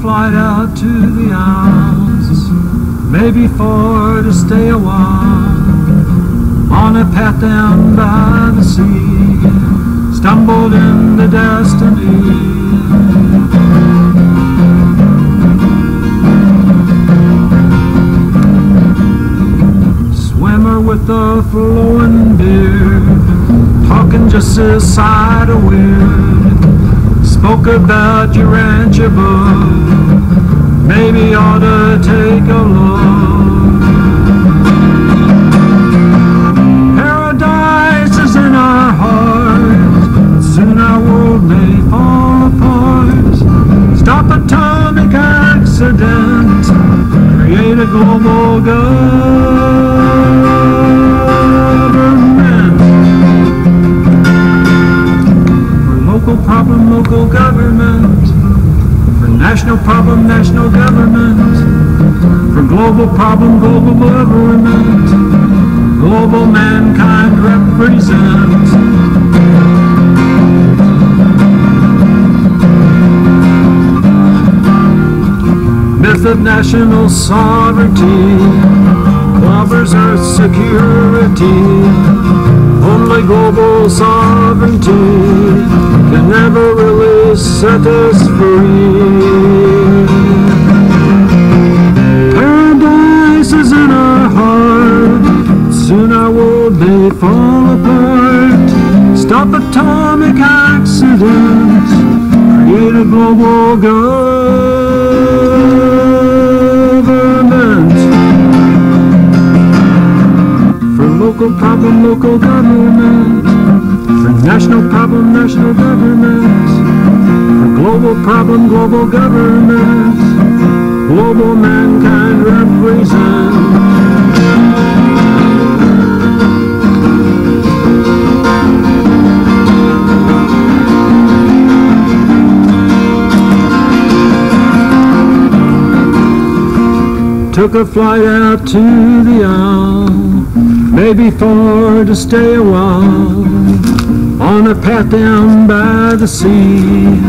flight out to the islands, maybe for to stay a while. On a path down by the sea, stumbled into destiny. With a flowing beard, talking just his side of weird, spoke about your Urantia book, maybe ought to take a look. Paradise is in our heart, soon our world may fall apart. Stop atomic accident, create a global good. Problem, local government. For national problem, national government. For global problem, global government. Global mankind represent. Myth of national sovereignty covers earth security. Only global sovereignty can never really set us free. Paradise is in our heart, soon our world may fall apart. Stop atomic accidents, create a global government. For local problem, local government. For national problem, national government. For global problem, global government. Global mankind represents. Took a flight out to the isle, maybe for to stay a while. On a path down by the sea,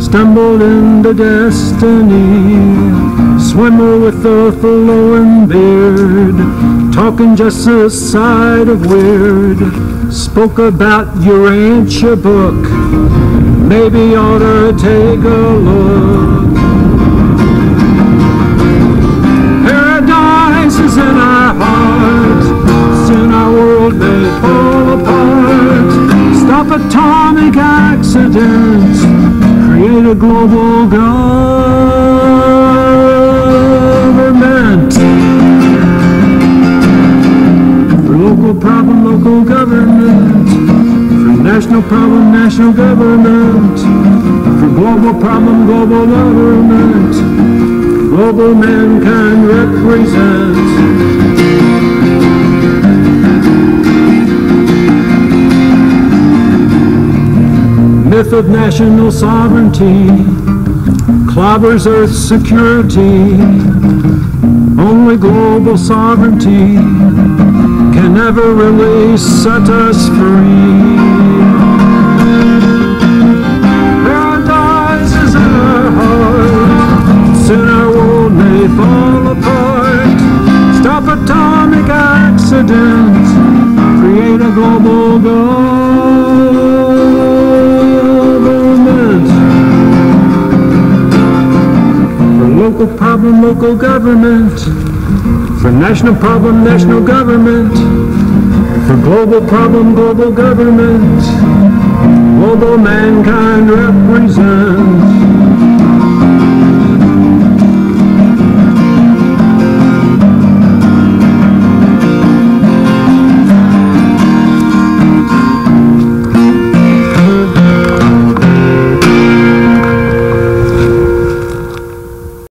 stumbled into destiny. Swimmer with a flowing beard, talking just the side of weird, spoke about your Urantia book, maybe ought to take a look. Paradise is in our hearts, in our world they fall apart. Stop atomic accidents, create a global government. For local problem, local government. For national problem, national government. For global problem, global government. Global mankind represents. Myth of national sovereignty clobbers earth security. Only global sovereignty can never really set us free. Paradise is in our hearts, soon our world may fall apart. Stop atomic accidents, create a global goal. Local problem, local government. For national problem, national government. For global problem, global government. Global mankind represents.